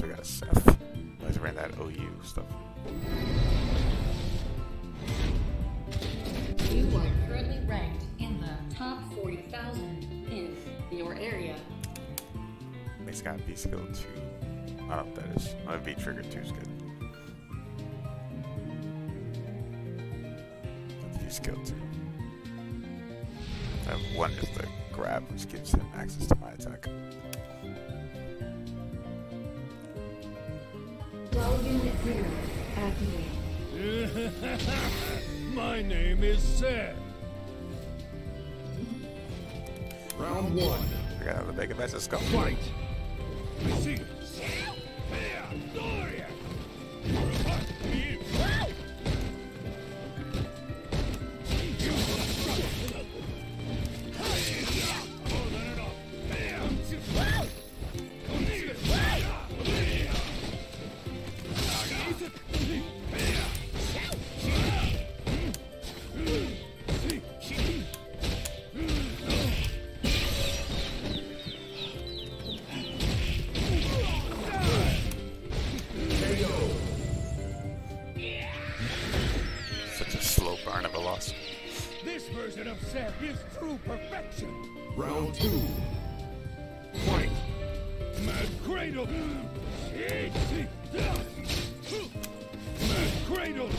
also got a Seth. I always ran that OU stuff. You are currently ranked in the top 40,000 in your area. He's got B-Skill 2. I don't know what that is. My V-Trigger 2 is good. V-Skill 2. I have one is the grab, which gives him access to my attack. Well, unit zero, activate. My name is Seth. Round one. We got another Vega match. Let's go. Fight. I see. His true perfection. Round two. Fight. Mad Cradle. Mad Cradle.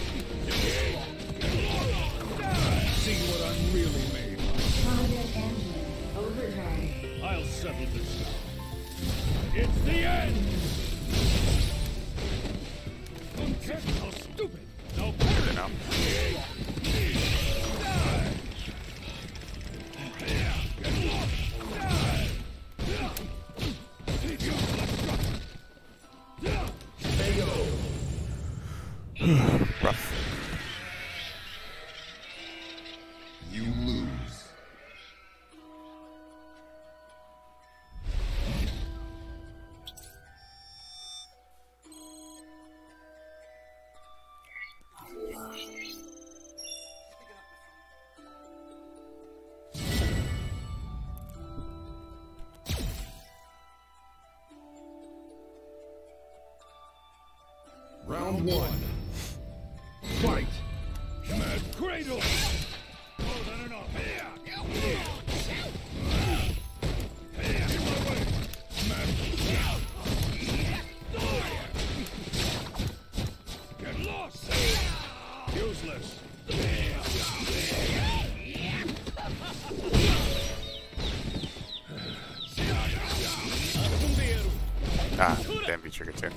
See what I'm really made of. Overdrive. I'll settle this now. It's the end. Don't check how stupid. No better enough. Rough. You lose. Round one. Fight! Mad Cradle! Get lost! Useless! Ah, damn V-Trigger too.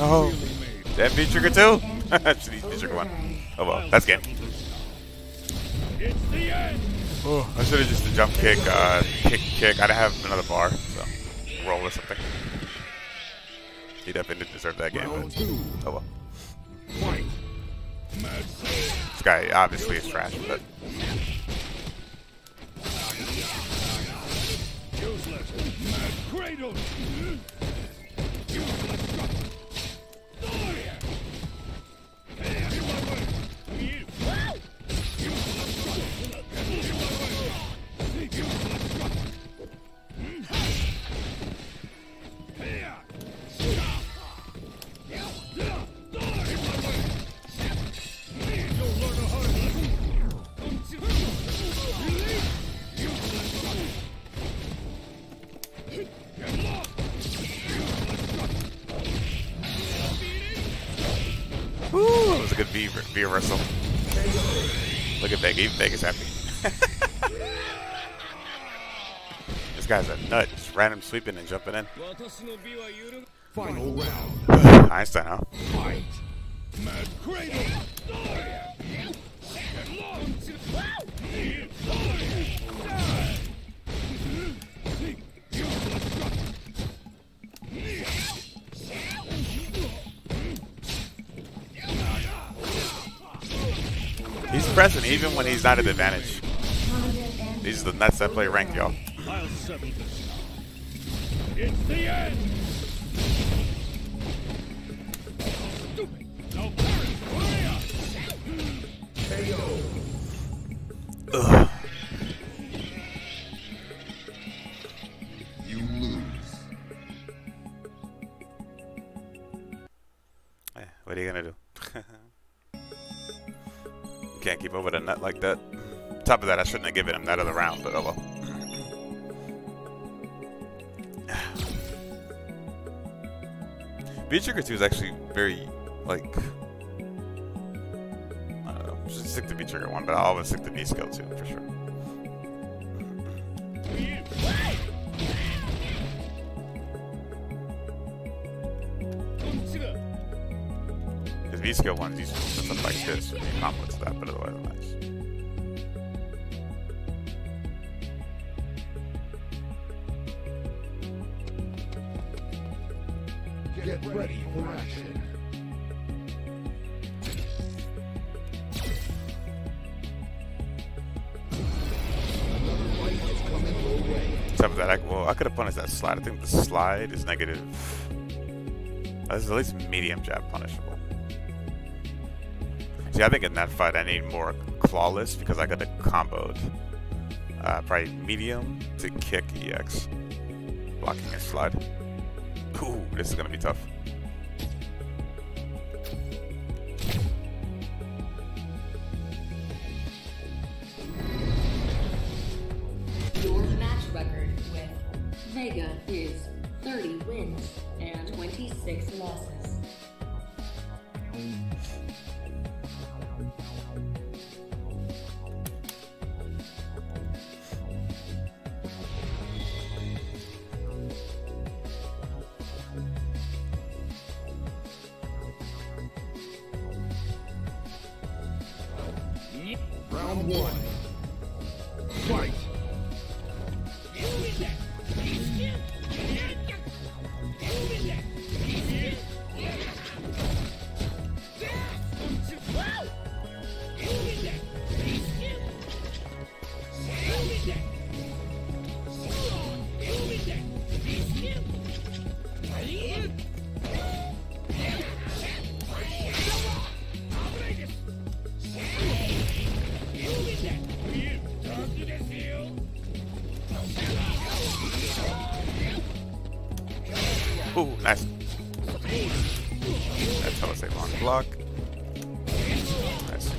Oh, that V-Trigger 2? That's V-Trigger 1. Oh well, that's game. Oh, I should have just jump kick, kick. I didn't have another bar, so roll or something. He definitely didn't deserve that game, but oh well. This guy obviously is trash, but V reversal. Look at Vega. Even Vega's happy. This guy's a nut. Just random sweeping and jumping in. Final round. Einstein, huh? Fight. Mad Cradle. He's pressing even when he's not at advantage. These are the nuts that play ranked, y'all. It's the end. What are you gonna do? You can't keep over the nut like that. On top of that, I shouldn't have given him that other round, but oh well. V-Trigger 2 is actually very, like, I don't know, I should stick to V-Trigger 1, but I'll always stick to V-Skill 2, for sure. Because V-Skill 1 is useful for stuff like this, and you complex that, but otherwise not. Get ready for action. Except for that, I could have punished that slide. I think the slide is negative. This is at least medium jab punishable. See, I think in that fight I need more Clawless because I could have comboed. Probably medium to kick EX. Blocking a slide. Ooh, this is gonna be tough. Your match record with Vega is 30 wins and 26 losses. Ooh, nice. That's how I say long block. Nice.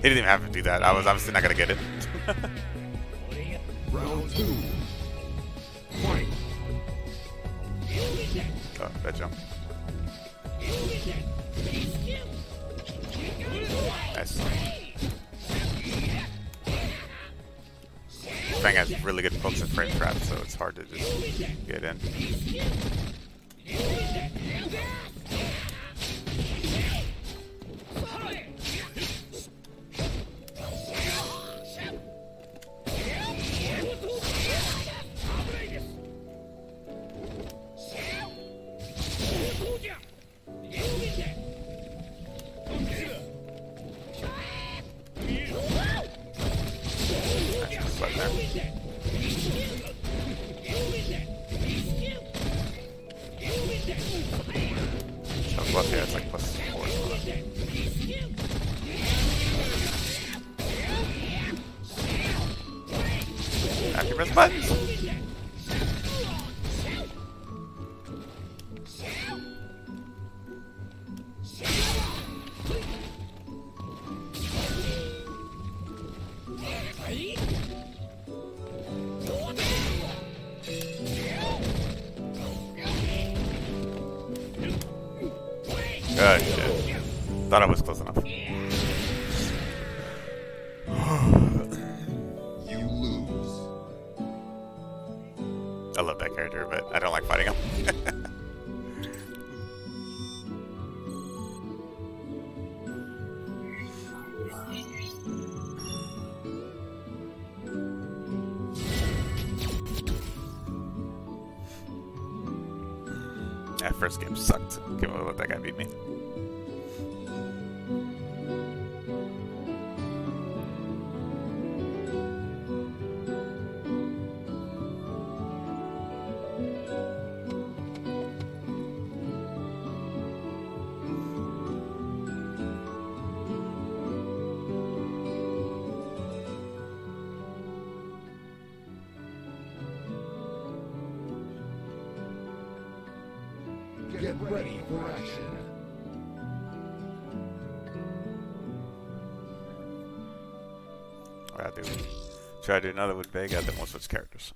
He didn't even have to do that. I was obviously not gonna get it. Round two. Oh, that jump. Nice. This thing has really good pokes and frame traps, so it's hard to just get in. Press buttons. Good shit. Thought I was close enough. I love that character, but I don't like fighting him. first game sucked. Can't believe that guy beat me. Try to do another with Vega, then we'll switch characters.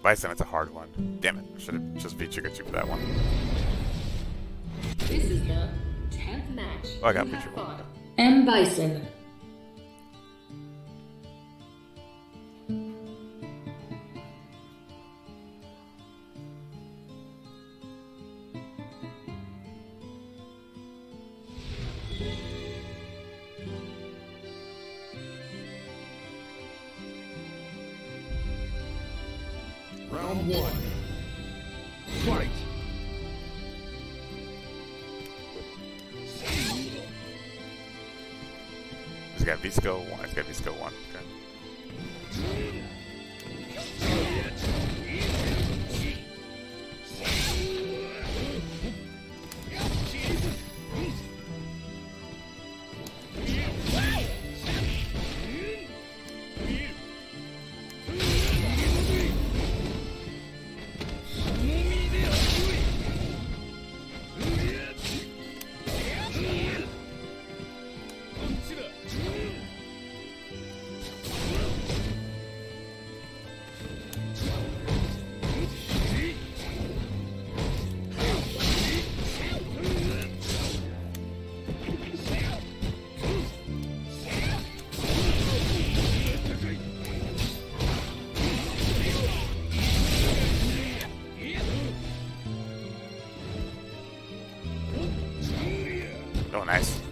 Bison, it's a hard one. Damn it, I should have just beat Chikachu for that one. This is the 10th match. Oh, I got Pikachu. And Bison. V-Skill 1, it's got V-Skill 1, okay.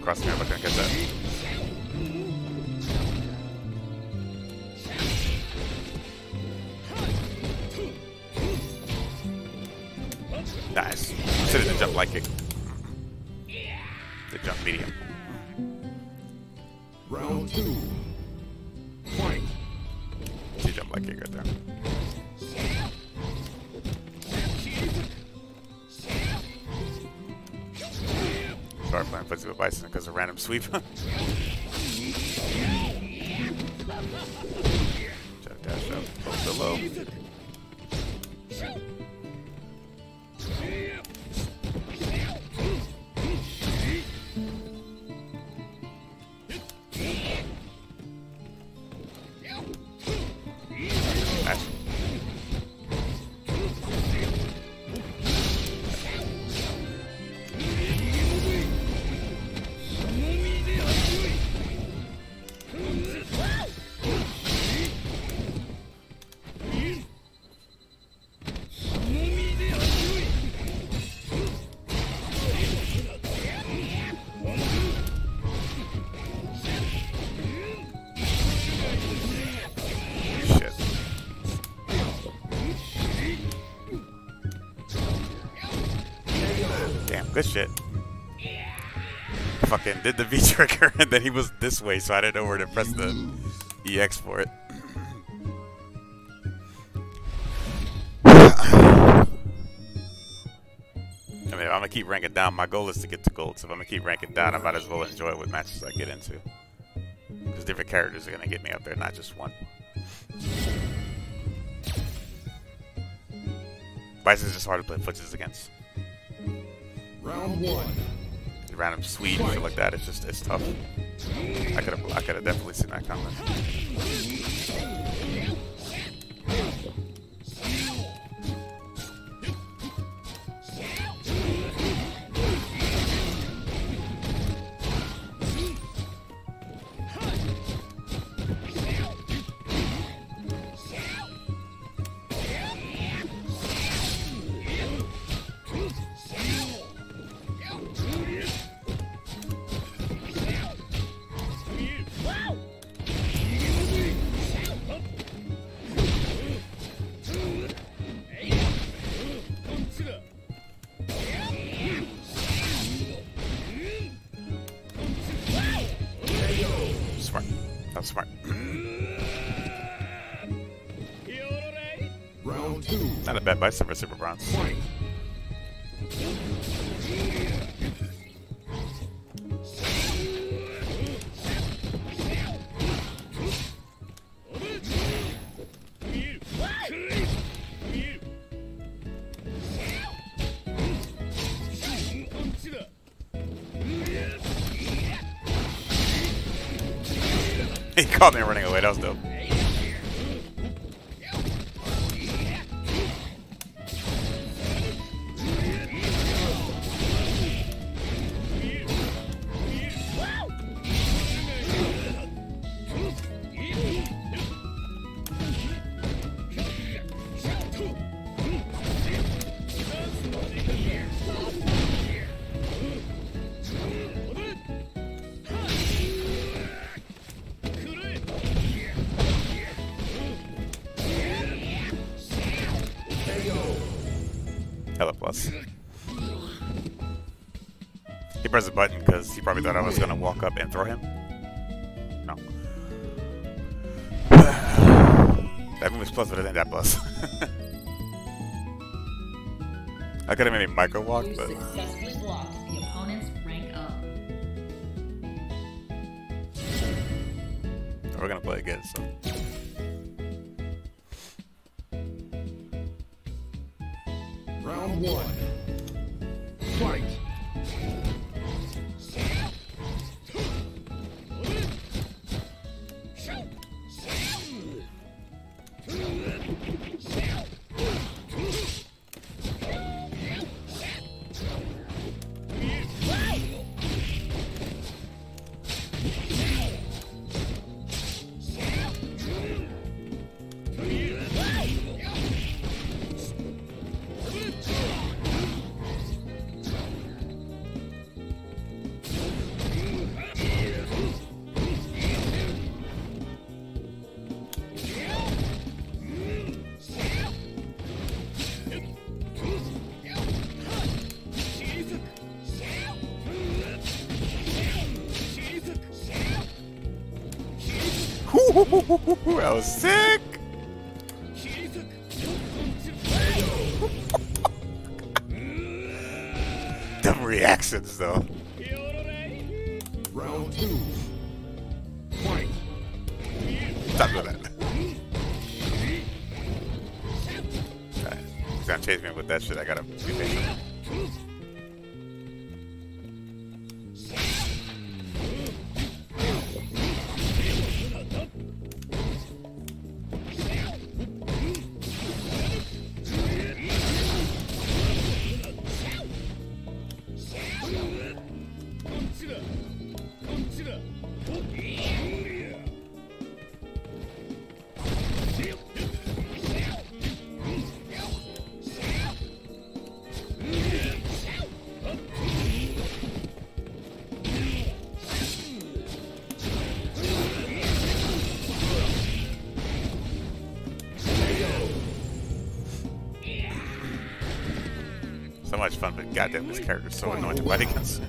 Crossing over, don't get that. Nice. Should have done jump like it. Good jump medium. Round two. Fight. Should jump like it right there. Sorry, I'm playing Fuzzy with Bison because of a random sweep. Jump, dash up, hold the low. This shit. Fucking did the V-Trigger and then he was this way, so I didn't know where to press the EX for it. I mean, if I'm gonna keep ranking down, my goal is to get to gold, so if I'm gonna keep ranking down, I might as well enjoy it with matches I get into. Because different characters are gonna get me up there, not just one. Vice is just hard to play footsies against. Round one. Random sweep and shit like that. It's just, it's tough. I could have definitely seen that coming. smart. Round two. Not a bad Bison for Super Bronze. He caught me running away, that was dope. Hella plus. He pressed a button because he probably thought I was gonna walk up and throw him. No. That move is plus, but it ain't that plus. I could have maybe micro walk, but. We're gonna play again, so. Round one. Fight. I was sick. Dumb reactions, though. Round two. Fight. Stop doing that. Right. He's gonna chase me with that shit. I gotta be patient. So much fun, but goddamn, this character is so annoying to fight against.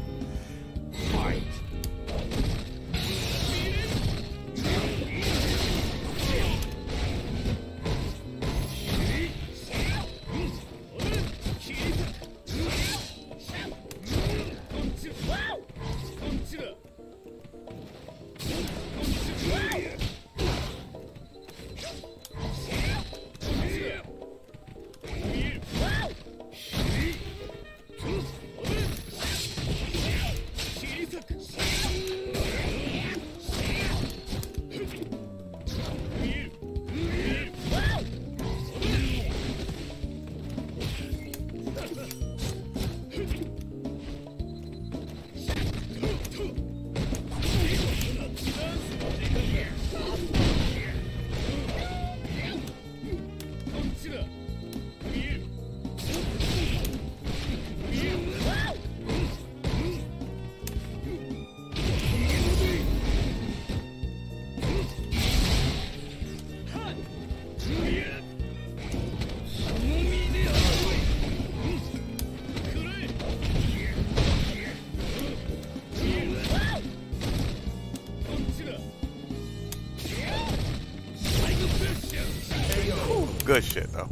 Good shit, though.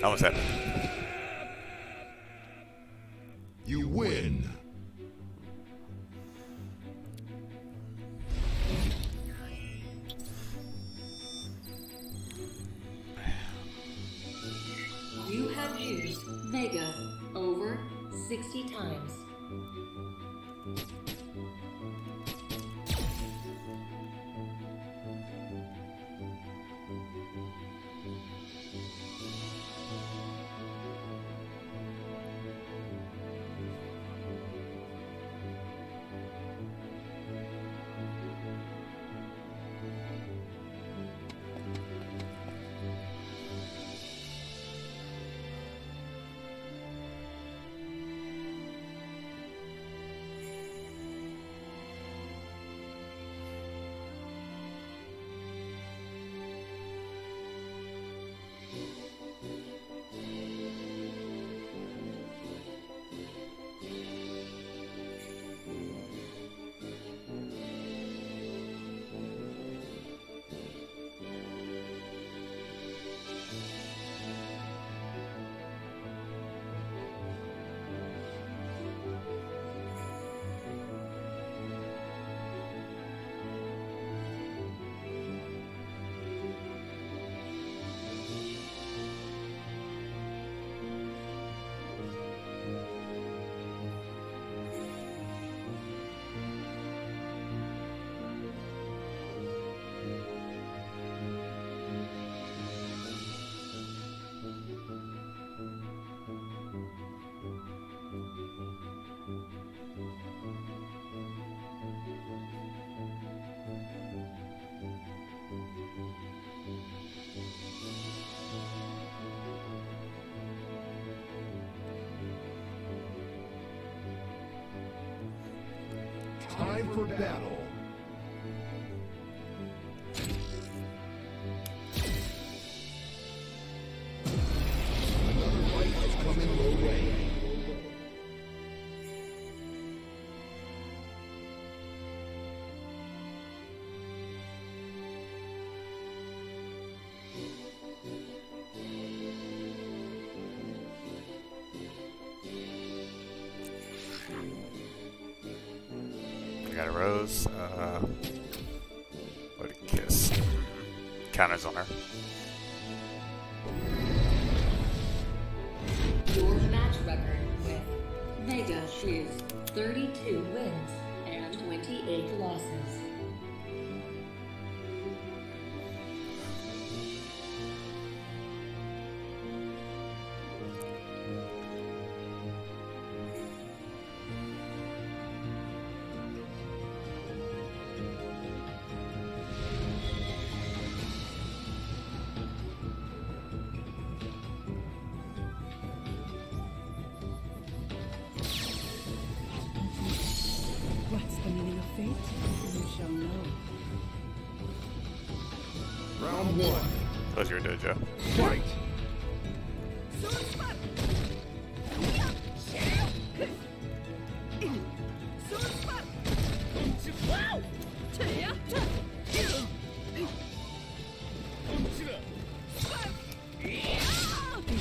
That was epic. You win. You have used Vega over 60 times. Time for battle. Another fight has come in low range. Rose, what a kiss. Counters on her. Your match record with Vega shoes 32 wins and 28 losses. How's your dojo? Right. This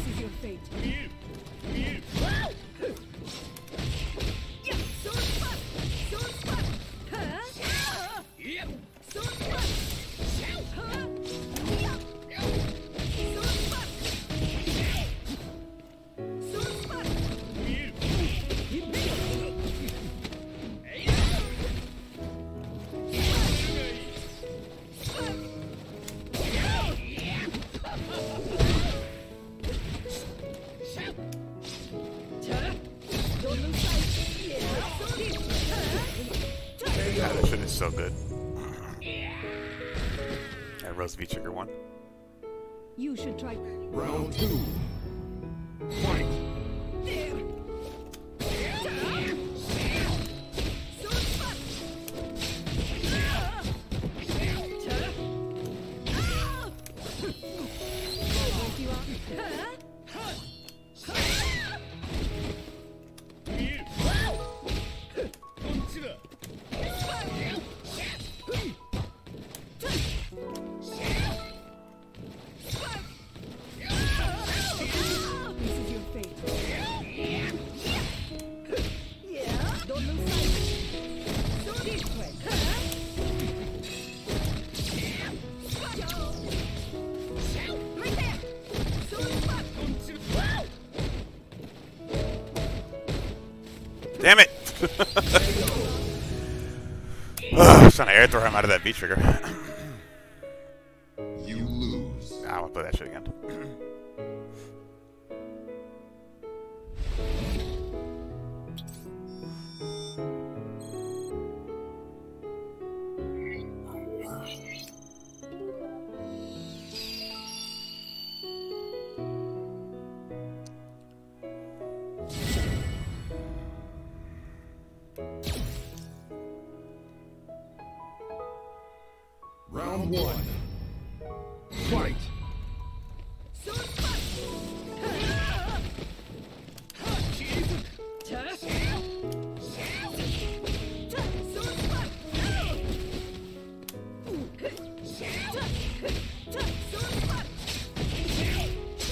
is your fate. So good. And Rose V-Trigger 1. You should try round 2. Fight. Damn it! I'm trying to air throw him out of that V-Trigger. You lose. Nah, I won't play that shit again. Round one. Fight.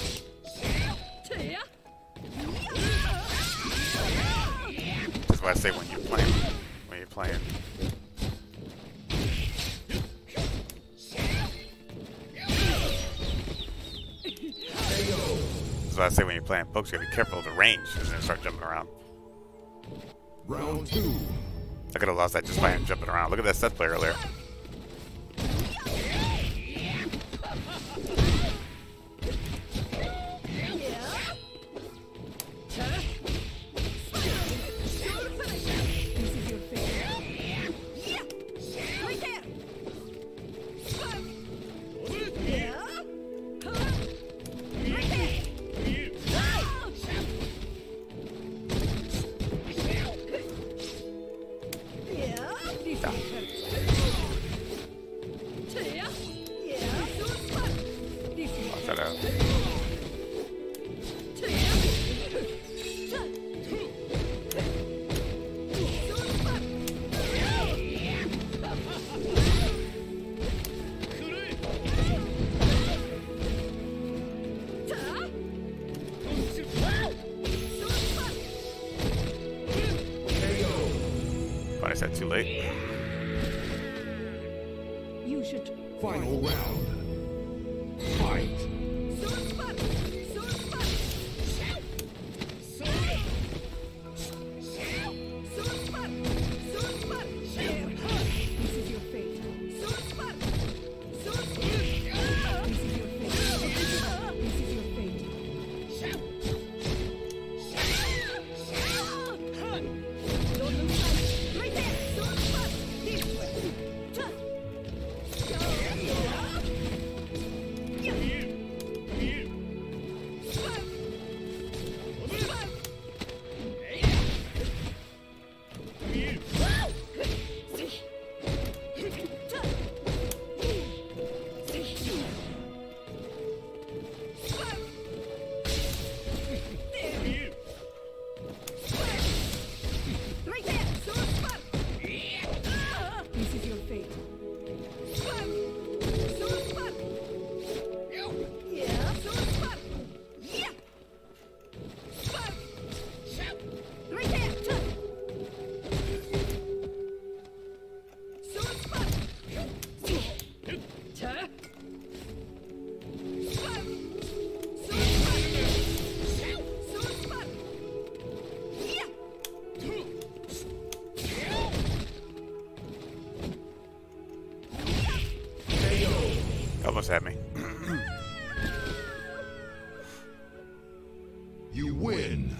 That's why I say when you're playing. I say when you're playing pokes, you gotta be careful of the range because then start jumping around. Round two. I could have lost that just by him jumping around. Look at that Seth player earlier. Is that too late? You should. Final round. Fight. Almost had me. You win.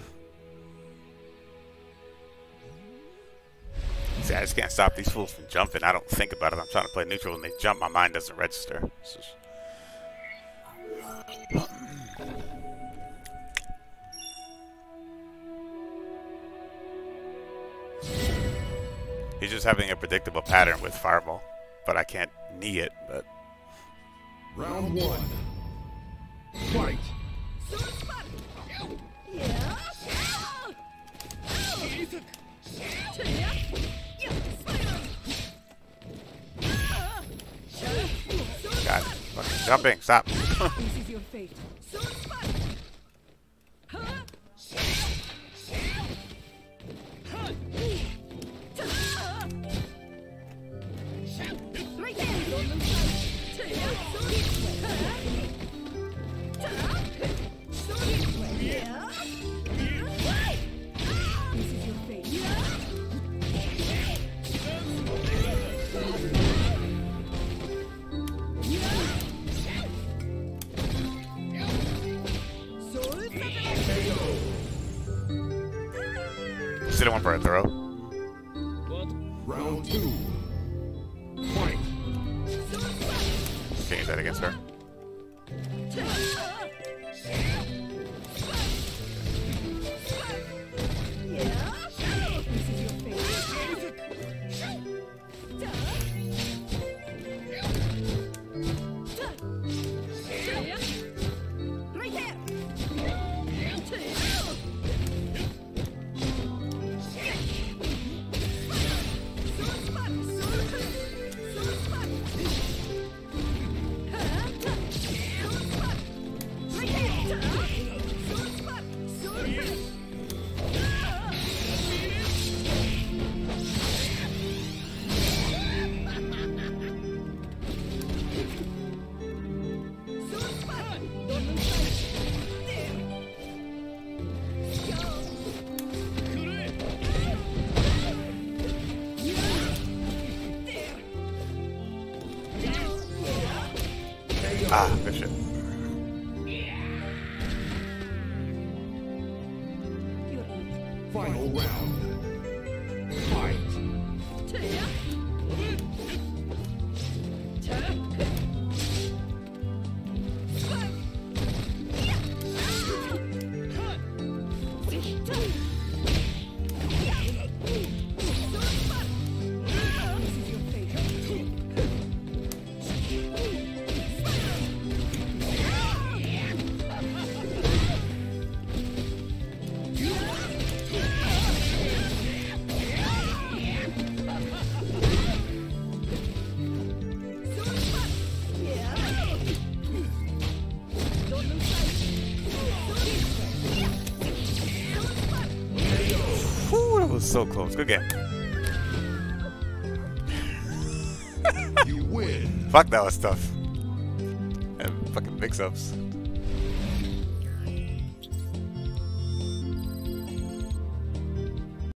See, I just can't stop these fools from jumping. I don't think about it. I'm trying to play neutral. When they jump, my mind doesn't register. It's just... He's just having a predictable pattern with Fireball, but I can't knee it, but... Round one. Fight. God, fucking jumping! Stop. This is your fate. This is your fate. Just didn't want for a throw. Round two. Fight. Can't use that against her. Ah, good shit. Final round. Fight. So close. Good game. You win. Fuck, that was tough. And fucking mix-ups.